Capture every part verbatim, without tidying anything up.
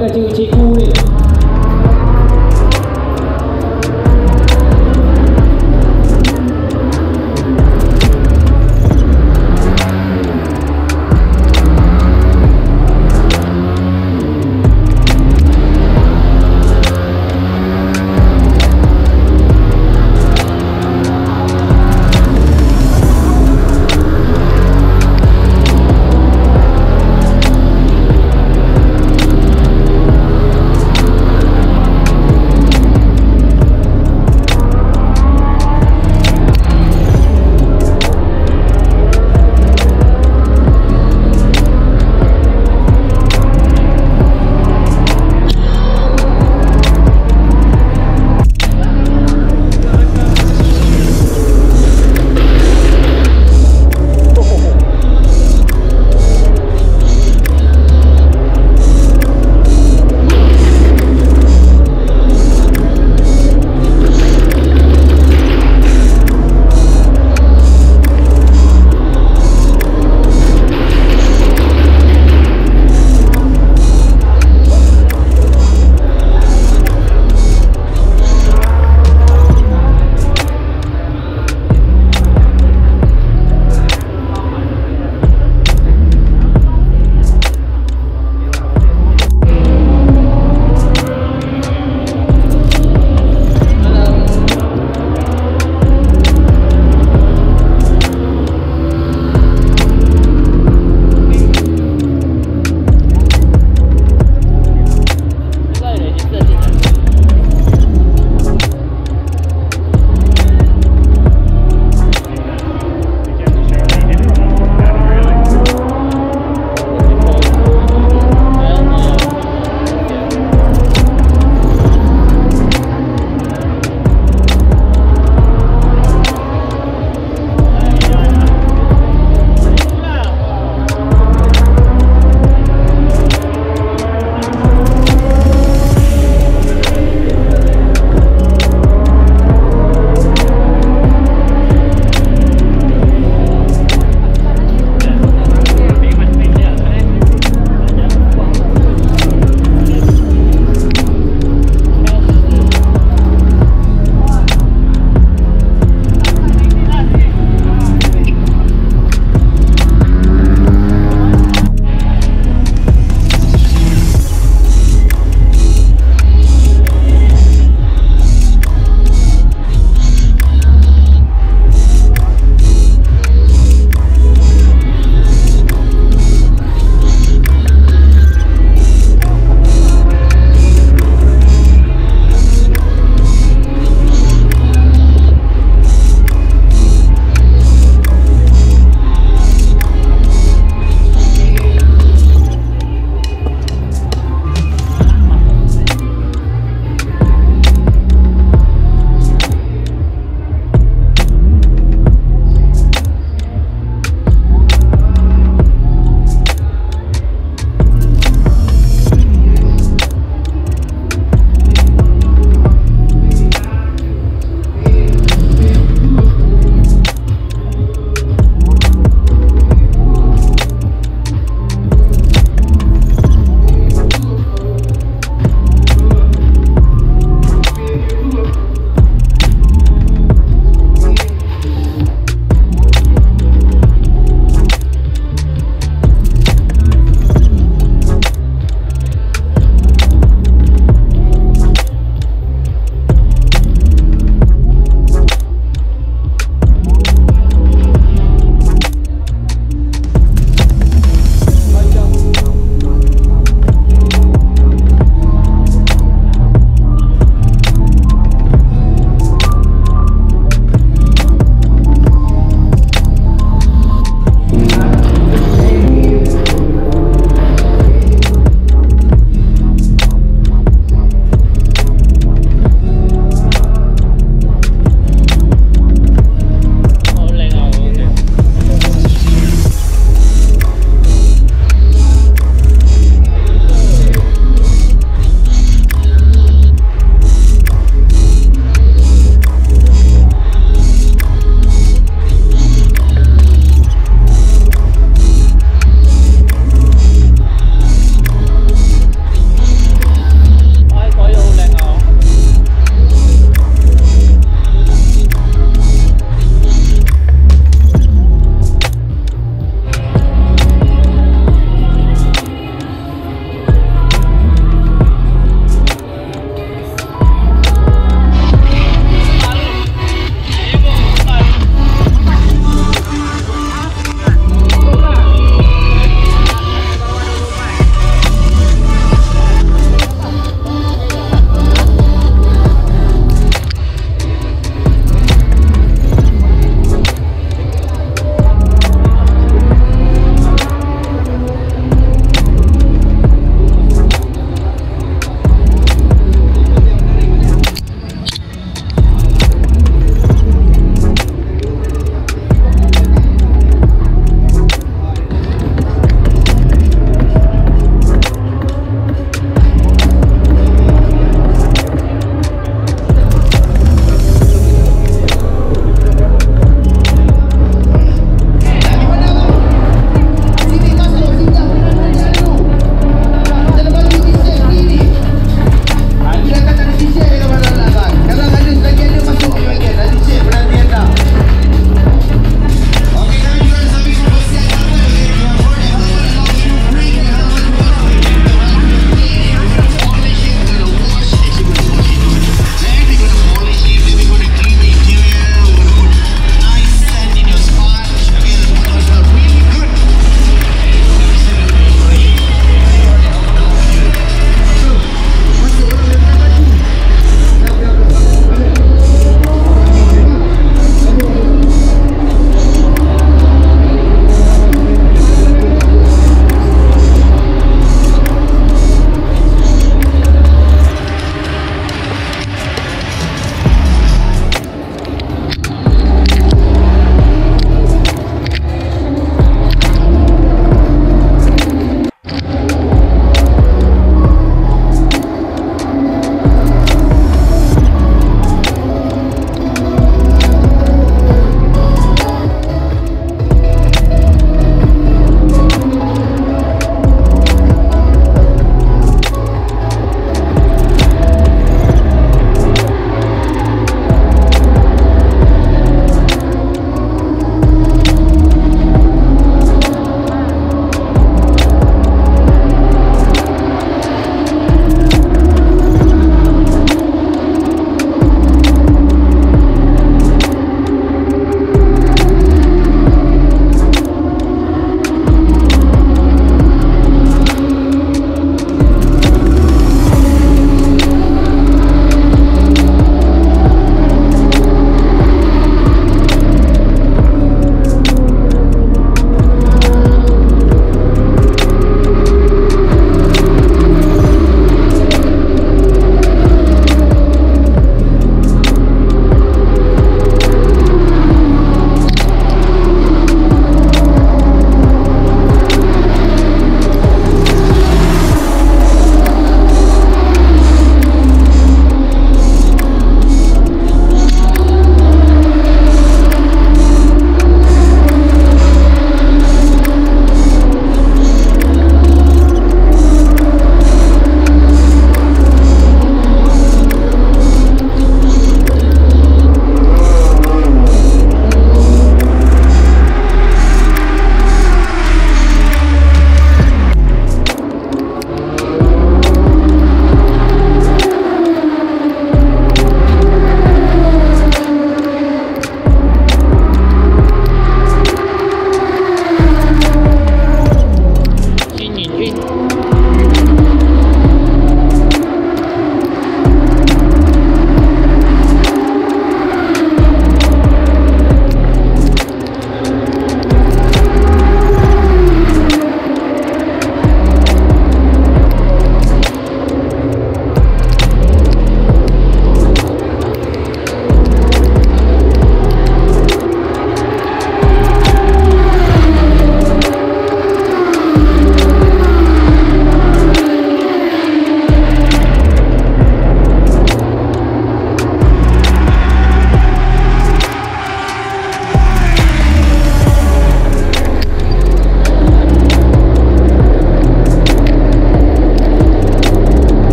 các chị chị cu đi.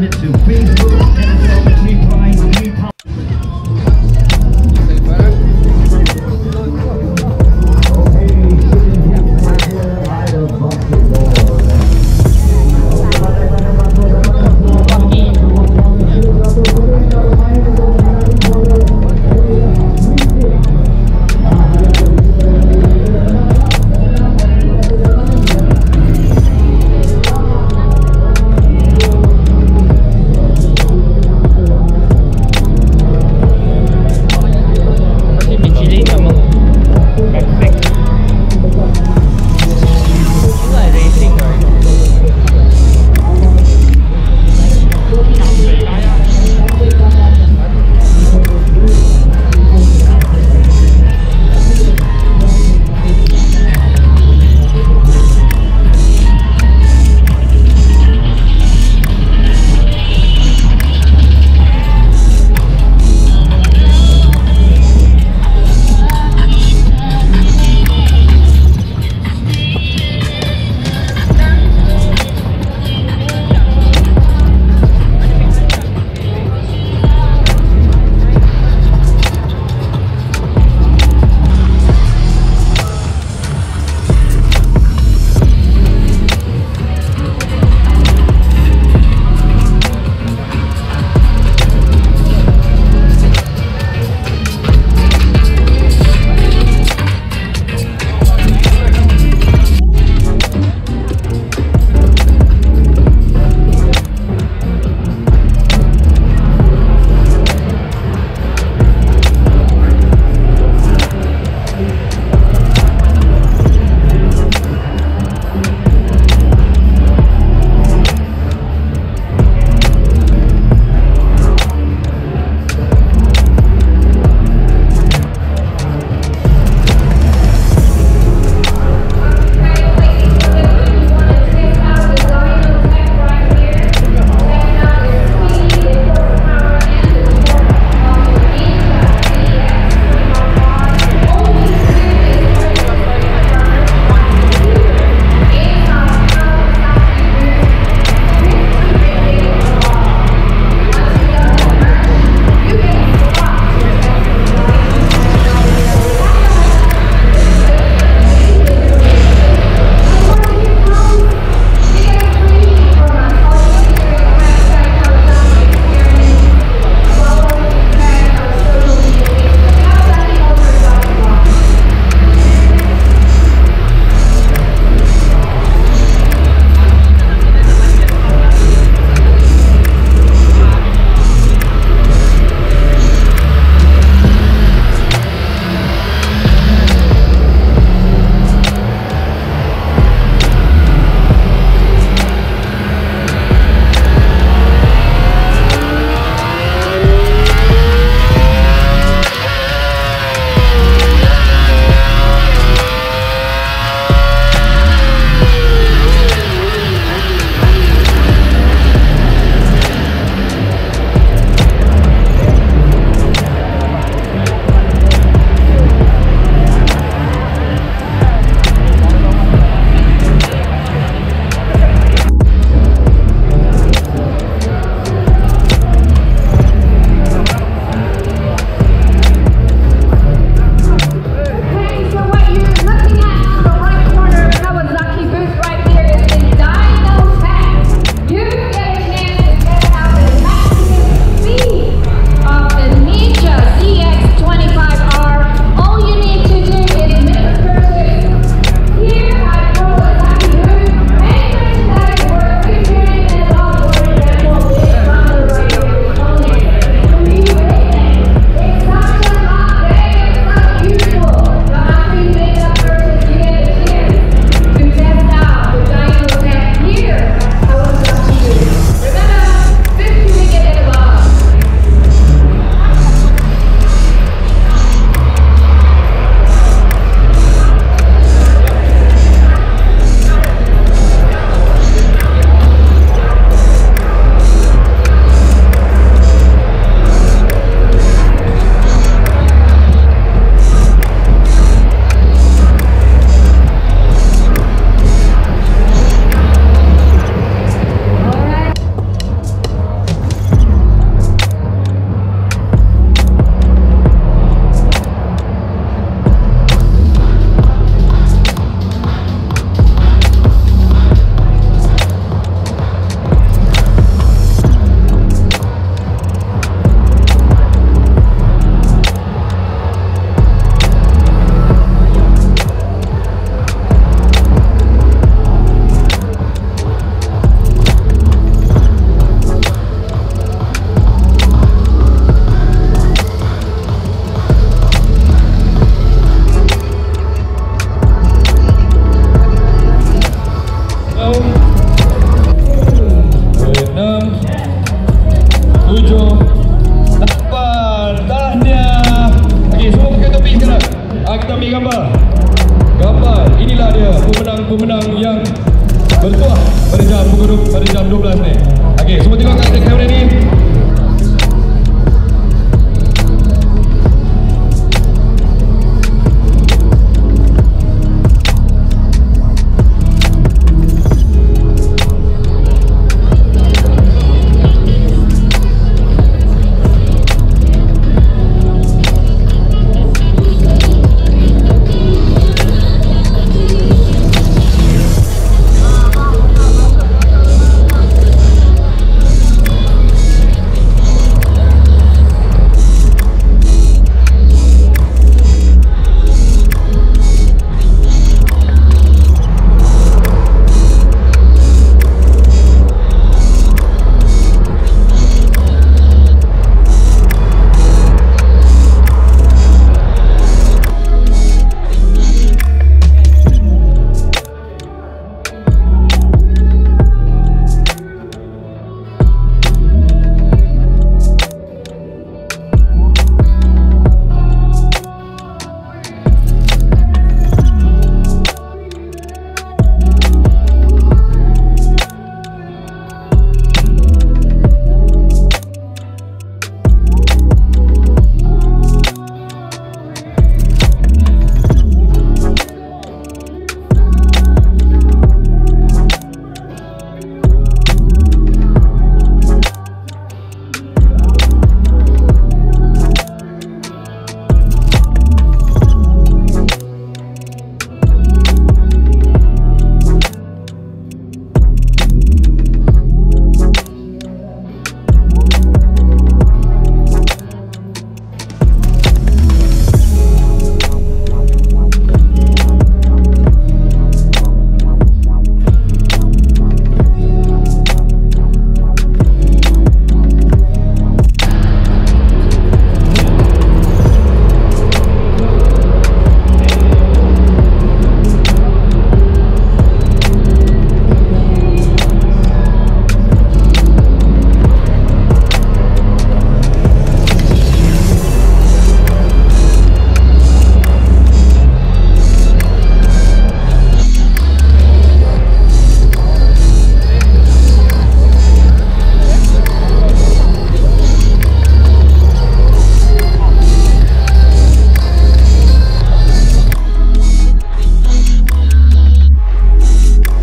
meant to be, and it's all meant to be.